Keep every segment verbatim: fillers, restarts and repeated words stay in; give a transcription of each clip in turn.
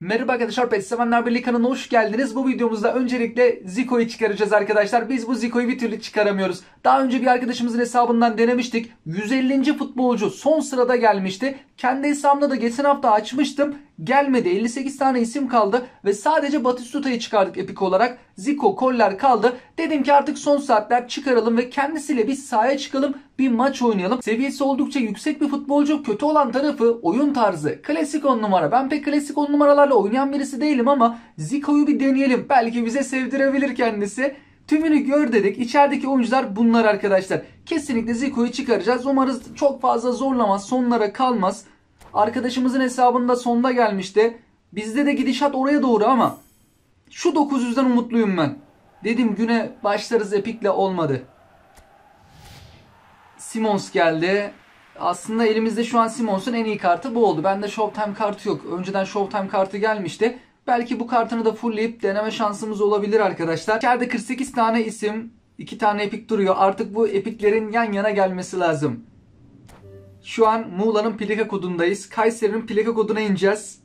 Merhaba arkadaşlar, Petsevenler Birliği kanalına hoş geldiniz. Bu videomuzda öncelikle Zico'yu çıkaracağız arkadaşlar. Biz bu Zico'yu bir türlü çıkaramıyoruz. Daha önce bir arkadaşımızın hesabından denemiştik. yüz ellinci futbolcu son sırada gelmişti. Kendi hesabımda da geçen hafta açmıştım. Gelmedi. elli sekiz tane isim kaldı ve sadece Batistuta'yı çıkardık epik olarak. Zico, Koller kaldı. Dedim ki artık son saatler çıkaralım ve kendisiyle bir sahaya çıkalım, bir maç oynayalım. Seviyesi oldukça yüksek bir futbolcu. Kötü olan tarafı oyun tarzı. Klasik on numara. Ben pek klasik on numaralarla oynayan birisi değilim ama Zico'yu bir deneyelim. Belki bize sevdirebilir kendisi. Tümünü gör dedik. İçerideki oyuncular bunlar arkadaşlar. Kesinlikle Zico'yu çıkaracağız. Umarız çok fazla zorlamaz, sonlara kalmaz. Arkadaşımızın hesabında sonda gelmişti. Bizde de gidişat oraya doğru ama şu dokuz yüzden umutluyum ben. Dedim güne başlarız epikle, olmadı. Simons geldi. Aslında elimizde şu an Simons'un en iyi kartı bu oldu. Bende Showtime kartı yok. Önceden Showtime kartı gelmişti. Belki bu kartını da fullleyip deneme şansımız olabilir arkadaşlar. İçeride kırk sekiz tane isim, iki tane epik duruyor. Artık bu epiklerin yan yana gelmesi lazım. Şu an Muğla'nın plaka kodundayız. Kayseri'nin plaka koduna ineceğiz.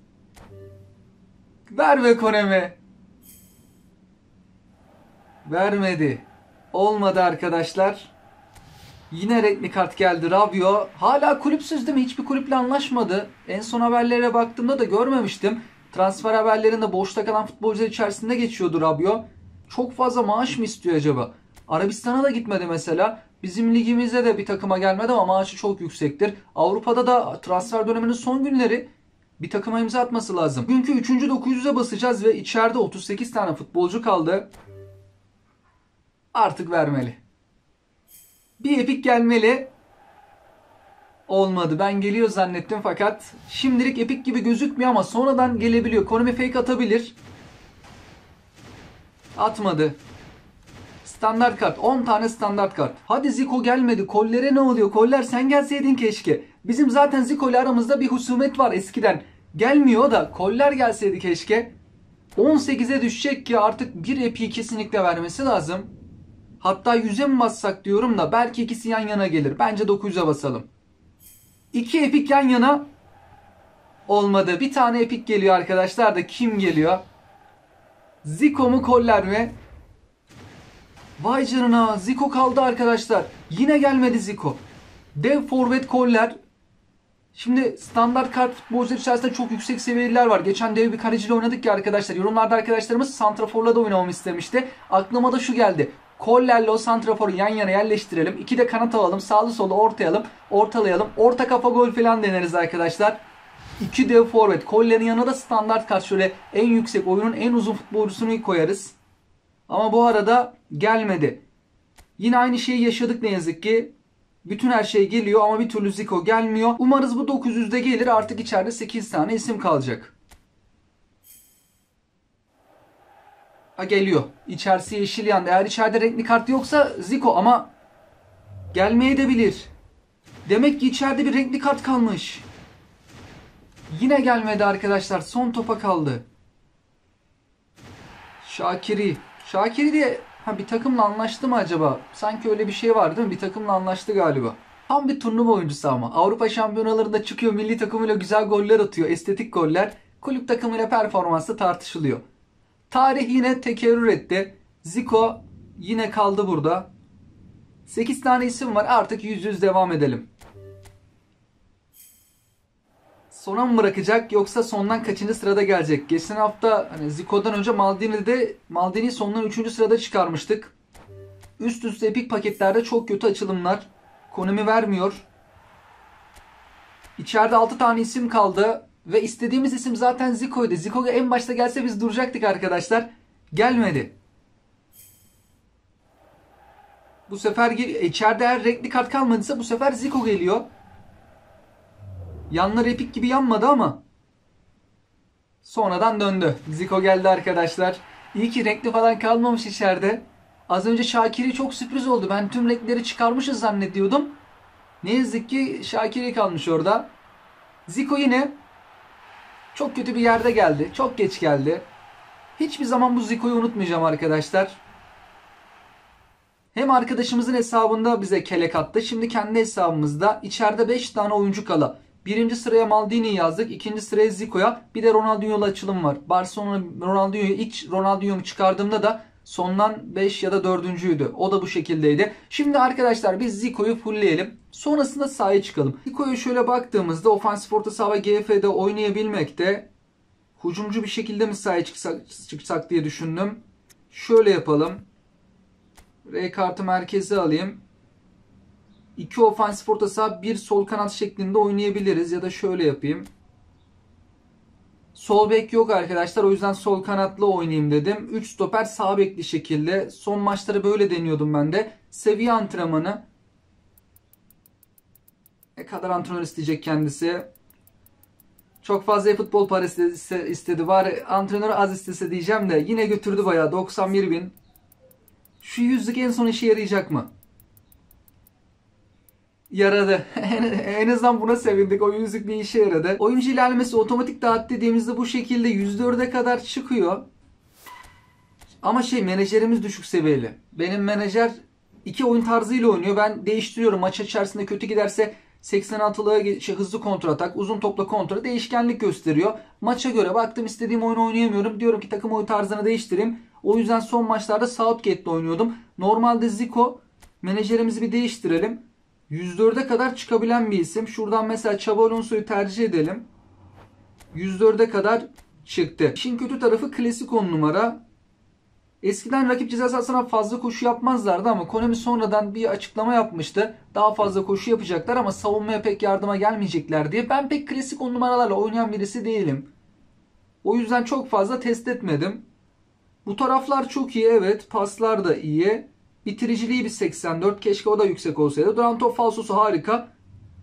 Ver be Konemi. Vermedi. Olmadı arkadaşlar. Yine renkli kart geldi. Rabiot. Hala kulüpsüz değil mi? Hiçbir kulüple anlaşmadı. En son haberlere baktığımda da görmemiştim. Transfer haberlerinde boşta kalan futbolcular içerisinde geçiyordu Rabiot. Çok fazla maaş mı istiyor acaba? Arabistan'a da gitmedi mesela. Bizim ligimizde de bir takıma gelmedi ama maaşı çok yüksektir. Avrupa'da da transfer döneminin son günleri, bir takıma imza atması lazım. Bugünkü üçüncü dokuz yüze basacağız ve içeride otuz sekiz tane futbolcu kaldı. Artık vermeli. Bir epik gelmeli. Olmadı. Ben geliyor zannettim fakat şimdilik epik gibi gözükmüyor ama sonradan gelebiliyor. Konemi fake atabilir. Atmadı. Standart kart. on tane standart kart. Hadi Zico gelmedi. Koller'e ne oluyor? Koller sen gelseydin keşke. Bizim zaten Zico ile aramızda bir husumet var eskiden. Gelmiyor da Koller gelseydi keşke. on sekize düşecek ki artık bir epiği kesinlikle vermesi lazım. Hatta yüze mi bassak diyorum da belki ikisi yan yana gelir. Bence dokuz yüze basalım. iki epik yan yana. Olmadı. Bir tane epik geliyor arkadaşlar da kim geliyor? Zico mu Koller mi? Vay canına, Zico kaldı arkadaşlar. Yine gelmedi Zico. Dev forvet Koller. Şimdi standart kart futbolcular içerisinde çok yüksek seviyeliler var. Geçen dev bir kaleciyle oynadık ya arkadaşlar. Yorumlarda arkadaşlarımız santraforla da oynamamı istemişti. Aklıma da şu geldi. Koller'le o santraforu yan yana yerleştirelim. İki de kanat alalım. Sağlı solu ortayalım. Ortalayalım. Orta kafa gol falan deneriz arkadaşlar. İki dev forvet. Koller'in yanına da standart kart, şöyle en yüksek oyunun en uzun futbolcusunu koyarız. Ama bu arada gelmedi. Yine aynı şeyi yaşadık ne yazık ki. Bütün her şey geliyor ama bir türlü Zico gelmiyor. Umarız bu dokuz yüzde gelir. Artık içeride sekiz tane isim kalacak. Ha, geliyor. İçerisi yeşil yandı. Eğer içeride renkli kart yoksa Zico ama gelmeye de bilir. Demek ki içeride bir renkli kart kalmış. Yine gelmedi arkadaşlar. Son topa kaldı. Şakiri. Şakiri diye ha, bir takımla anlaştı mı acaba? Sanki öyle bir şey var değil mi? Bir takımla anlaştı galiba. Tam bir turnuva oyuncusu ama. Avrupa şampiyonalarında çıkıyor. Milli takımıyla güzel goller atıyor. Estetik goller. Kulüp takımıyla performansı tartışılıyor. Tarih yine tekerrür etti. Zico yine kaldı burada. sekiz tane isim var. Artık yüz yüz devam edelim. Sona mı bırakacak yoksa sondan kaçıncı sırada gelecek? Geçen hafta hani Zico'dan önce Maldini'de Maldini sondan üçüncü sırada çıkarmıştık. Üst üste epik paketlerde çok kötü açılımlar. Konumi vermiyor. İçeride altı tane isim kaldı. Ve istediğimiz isim zaten Zico'ydu. Zico en başta gelse biz duracaktık arkadaşlar. Gelmedi. Bu sefer içeride eğer renkli kart kalmadıysa bu sefer Zico geliyor. Yanları epik gibi yanmadı ama sonradan döndü. Zico geldi arkadaşlar. İyi ki renkli falan kalmamış içeride. Az önce Şakiri çok sürpriz oldu. Ben tüm renkleri çıkarmışız zannediyordum. Ne yazık ki Şakiri kalmış orada. Zico yine çok kötü bir yerde geldi. Çok geç geldi. Hiçbir zaman bu Zico'yu unutmayacağım arkadaşlar. Hem arkadaşımızın hesabında bize kelek attı. Şimdi kendi hesabımızda içeride beş tane oyuncu kala. Birinci sıraya Maldini'yi yazdık. İkinci sıraya Zico'ya. Bir de Ronaldinho'lu açılım var. Barcelona Ronaldinho'yu ilk Ronaldinho'yu çıkardığımda da sondan beş ya da dördüncüydü. O da bu şekildeydi. Şimdi arkadaşlar biz Zico'yu fullleyelim. Sonrasında sahaya çıkalım. Zico'ya şöyle baktığımızda ofansif orta saha G F'de oynayabilmekte. Hücumcu bir şekilde mi sahaya çıksak, çıksak diye düşündüm. Şöyle yapalım. R kartı merkeze alayım. iki ofansif orta saha, bir sol kanat şeklinde oynayabiliriz. Ya da şöyle yapayım. Sol bek yok arkadaşlar. O yüzden sol kanatlı oynayayım dedim. üç stoper sağ bekli şekilde. Son maçları böyle deniyordum ben de. Seviye antrenmanı. Ne kadar antrenör isteyecek kendisi. Çok fazla futbol parası istedi. Bari antrenör az istese diyeceğim de. Yine götürdü bayağı. doksan bir bin. Şu yüzlük en son işe yarayacak mı? Yaradı. En azından buna sevindik. O yüzlük bir işe yaradı. Oyuncu ilerlemesi otomatik dağıt dediğimizde bu şekilde yüzde dörde kadar çıkıyor. Ama şey menajerimiz düşük seviyeli. Benim menajer iki oyun tarzıyla oynuyor. Ben değiştiriyorum. Maç içerisinde kötü giderse seksen altılığa şey, hızlı kontra atak, uzun topla kontra değişkenlik gösteriyor. Maça göre baktım istediğim oyunu oynayamıyorum. Diyorum ki takım oyun tarzını değiştireyim. O yüzden son maçlarda Southgate'le oynuyordum. Normalde Zico menajerimizi bir değiştirelim. yüz dörde kadar çıkabilen bir isim. Şuradan mesela Xabi Alonso'yu tercih edelim. yüz dörde kadar çıktı. İşin kötü tarafı klasik on numara. Eskiden rakip ceza sahasına fazla koşu yapmazlardı ama Konami sonradan bir açıklama yapmıştı. Daha fazla koşu yapacaklar ama savunmaya pek yardıma gelmeyecekler diye. Ben pek klasik on numaralarla oynayan birisi değilim. O yüzden çok fazla test etmedim. Bu taraflar çok iyi, evet. Paslar da iyi. Bitiriciliği bir seksen dört. Keşke o da yüksek olsaydı. Duran top falsosu harika.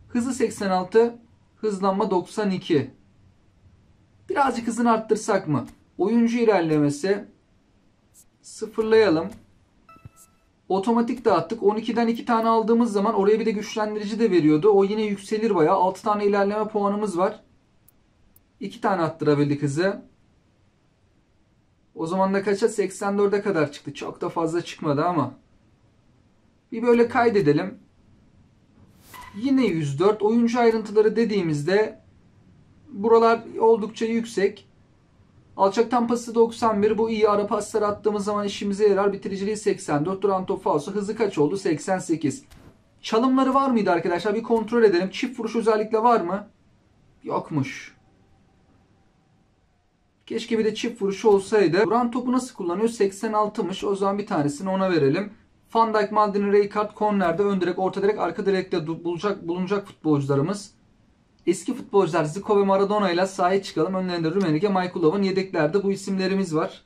Hızı seksen altı. Hızlanma doksan iki. Birazcık hızını arttırsak mı? Oyuncu ilerlemesi. Sıfırlayalım. Otomatik dağıttık. on ikiden iki tane aldığımız zaman oraya bir de güçlendirici de veriyordu. O yine yükselir bayağı. altı tane ilerleme puanımız var. iki tane arttırabildik hızı. O zaman da kaça? seksen dörde kadar çıktı. Çok da fazla çıkmadı ama. Bir böyle kaydedelim. Yine yüz dört. Oyuncu ayrıntıları dediğimizde buralar oldukça yüksek. Alçaktan pası doksan bir. Bu iyi. Ara pasları attığımız zaman işimize yarar. Bitiriciliği seksen dört. Duran top falso. Hızı kaç oldu? seksen sekiz. Çalımları var mıydı arkadaşlar? Bir kontrol edelim. Çift vuruş özellikle var mı? Yokmuş. Keşke bir de çift vuruşu olsaydı. Duran topu nasıl kullanıyor? seksen altımış. O zaman bir tanesini ona verelim. Van Dijk, Maldini, Rijkaard, kornerde ön direk, orta direk, arka direkte bulacak, bulunacak futbolcularımız. Eski futbolcular Zico ve Maradona ile sahaya çıkalım. Önlerinde Rummenigge, Michael Owen, yedeklerde bu isimlerimiz var.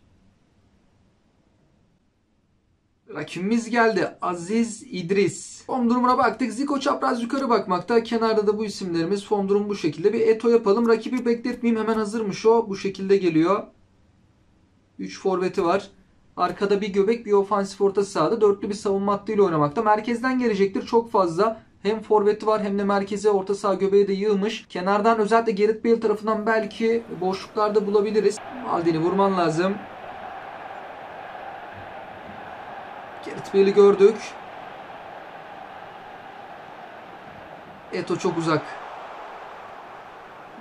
Rakibimiz geldi. Aziz İdris. Form durumuna baktık. Zico çapraz yukarı bakmakta. Kenarda da bu isimlerimiz. Form durumu bu şekilde. Bir Eto yapalım. Rakibi bekletmeyeyim. Hemen hazırmış o. Bu şekilde geliyor. üç forveti var. Arkada bir göbek, bir ofansif orta sahada. Dörtlü bir savunma hattıyla oynamakta. Merkezden gelecektir. Çok fazla. Hem forveti var hem de merkeze, orta saha göbeği de yığılmış. Kenardan özellikle Gareth Bale tarafından belki boşluklarda bulabiliriz. Maldini vurman lazım. Gareth Bale'i gördük. Eto çok uzak.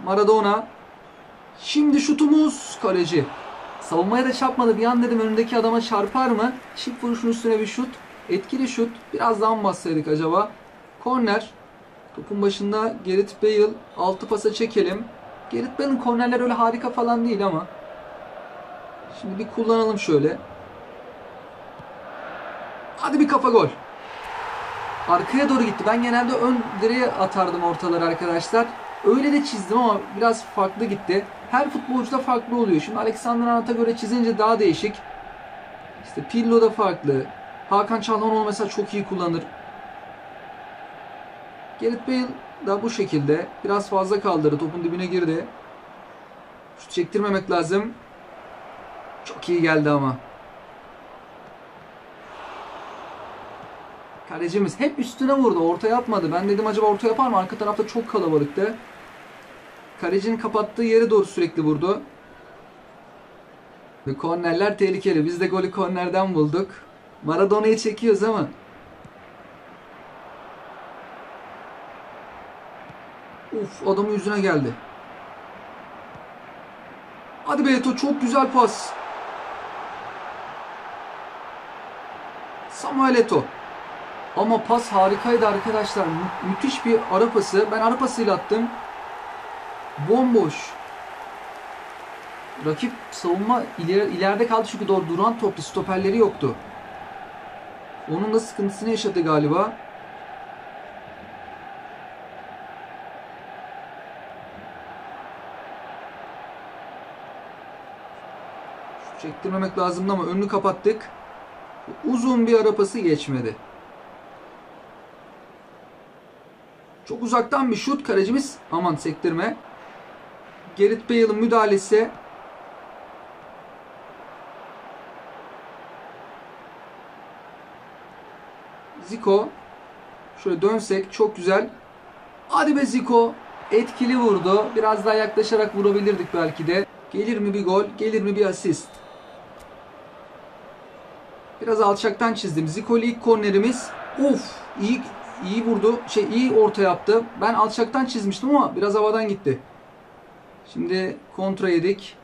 Maradona. Şimdi şutumuz. Kaleci. Savunmaya da çarpmadı. Bir an dedim önündeki adama çarpar mı? Çift vuruşun üstüne bir şut. Etkili şut. Biraz daha mı bassaydık acaba? Korner. Topun başında Gareth Bale. Altı pasa çekelim. Gareth Bale'in kornerleri öyle harika falan değil ama. Şimdi bir kullanalım şöyle. Hadi bir kafa gol. Arkaya doğru gitti. Ben genelde ön direğe atardım ortaları arkadaşlar. Öyle de çizdim ama biraz farklı gitti. Her futbolcu da farklı oluyor. Şimdi Alexander Arnold'a göre çizince daha değişik. İşte Pirlo da farklı. Hakan Çalhanoğlu mesela çok iyi kullanır. Gareth Bale da bu şekilde. Biraz fazla kaldırdı. Topun dibine girdi. Şut çektirmemek lazım. Çok iyi geldi ama. Kalecimiz hep üstüne vurdu. Ortaya atmadı. Ben dedim acaba orta yapar mı? Arka tarafta çok kalabalıktı. Kalecinin kapattığı yere doğru sürekli vurdu. Ve kornerler tehlikeli. Biz de golü kornerden bulduk. Maradona'yı çekiyoruz ama. Uf, adamın yüzüne geldi. Hadi Beto, çok güzel pas. Samuel Eto'o. Ama pas harikaydı arkadaşlar. Mü müthiş bir ara pası. Ben ara pasıyla attım. Bomboş. Rakip savunma ileri, ileride kaldı çünkü doğru duran toplu stoperleri yoktu. Onun da sıkıntısını yaşadı galiba. Şu çektirmemek lazımdı ama önünü kapattık. Uzun bir ara pası geçmedi. Çok uzaktan bir şut, kalecimiz aman sektirme. Gareth Bale'ın müdahalesi. Zico. Şöyle dönsek çok güzel. Hadi be Zico. Etkili vurdu. Biraz daha yaklaşarak vurabilirdik belki de. Gelir mi bir gol? Gelir mi bir asist? Biraz alçaktan çizdim. Zico'lu ilk kornerimiz. Uf! İyi, iyi vurdu. Şey iyi orta yaptı. Ben alçaktan çizmiştim ama biraz havadan gitti. Şimdi kontra yedik.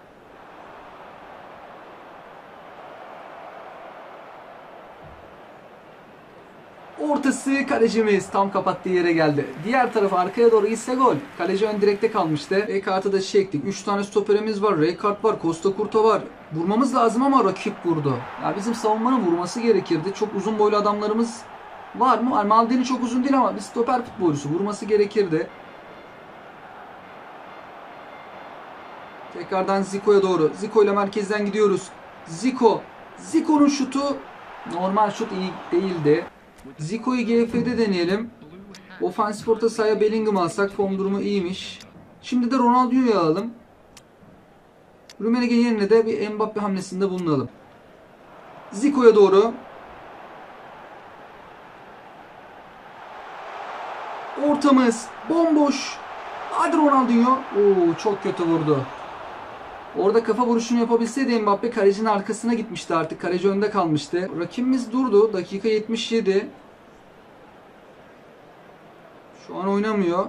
Ortası kalecimiz tam kapattığı yere geldi. Diğer tarafa arkaya doğru gitse gol. Kaleci ön direkte kalmıştı. Rekart'ı da çektik. üç tane stoperimiz var. Rekart var. Costa Curta var. Vurmamız lazım ama rakip vurdu. Ya bizim savunmanın vurması gerekirdi. Çok uzun boylu adamlarımız var mı? Maldini çok uzun değil ama bir stoper futbolcusu. Vurması gerekirdi. Tekrardan Zico'ya doğru. Zico ile merkezden gidiyoruz. Zico. Zico'nun şutu normal şut iyi değildi. Zico'yu G F'de deneyelim. Ofansif orta sahaya Bellingham alsak form durumu iyiymiş. Şimdi de Ronaldinho'yu alalım. Rummenigge yerine de bir Mbappe hamlesinde bulunalım. Zico'ya doğru. Ortamız bomboş. Hadi Ronaldinho. Oo, çok kötü vurdu. Orada kafa vuruşunu yapabilseydi Mbappe kalecinin arkasına gitmişti artık. Kaleci önde kalmıştı. Rakibimiz durdu. Dakika yetmiş yedi. Şu an oynamıyor.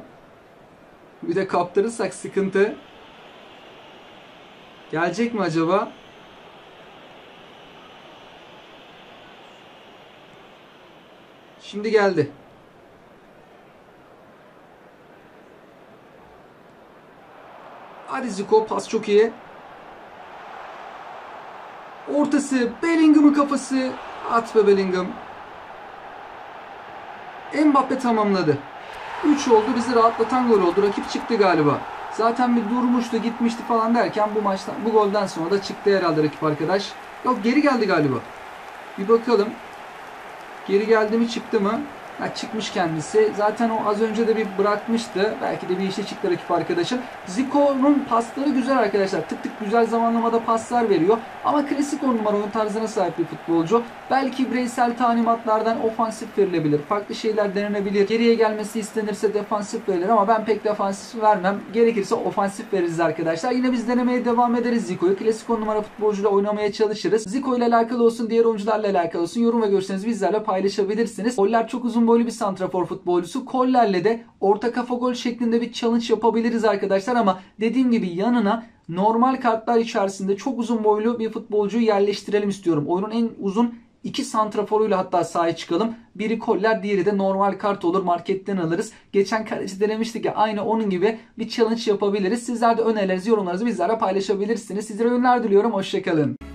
Bir de kaptırırsak sıkıntı. Gelecek mi acaba? Şimdi geldi. Hadi Zico, pas çok iyi. Ortası Bellingham'ın kafası. At be Bellingham. Mbappe tamamladı. üç oldu, bizi rahatlatan gol oldu. Rakip çıktı galiba. Zaten bir durmuştu, gitmişti falan derken bu maçtan, bu golden sonra da çıktı herhalde rakip arkadaş. Yok, geri geldi galiba. Bir bakalım. Geri geldi mi, çıktı mı? Ha, çıkmış kendisi. Zaten o az önce de bir bırakmıştı. Belki de bir işe çıktı rakip arkadaşın. Zico'nun pasları güzel arkadaşlar. Tık tık güzel zamanlamada paslar veriyor. Ama klasik on numara oyun tarzına sahip bir futbolcu. Belki bireysel talimatlardan ofansif verilebilir. Farklı şeyler denenebilir. Geriye gelmesi istenirse defansif verilir ama ben pek defansif vermem. Gerekirse ofansif veririz arkadaşlar. Yine biz denemeye devam ederiz Zico'yu. Klasik on numara futbolcuyla oynamaya çalışırız. Zico ile alakalı olsun, diğer oyuncularla alakalı olsun. Yorum ve görüşlerinizi bizlerle paylaşabilirsiniz. Goller çok uzun boylu bir santrafor futbolcusu. Kollerle de orta kafa gol şeklinde bir challenge yapabiliriz arkadaşlar ama dediğim gibi yanına normal kartlar içerisinde çok uzun boylu bir futbolcuyu yerleştirelim istiyorum. Oyunun en uzun iki santraforuyla hatta sahaya çıkalım. Biri koller, diğeri de normal kart olur. Marketten alırız. Geçen kaleci denemiştik ya, aynı onun gibi bir challenge yapabiliriz. Sizler de önerilerinizi, yorumlarınızı bizlerle paylaşabilirsiniz. Sizlere yönler diliyorum. Hoşçakalın.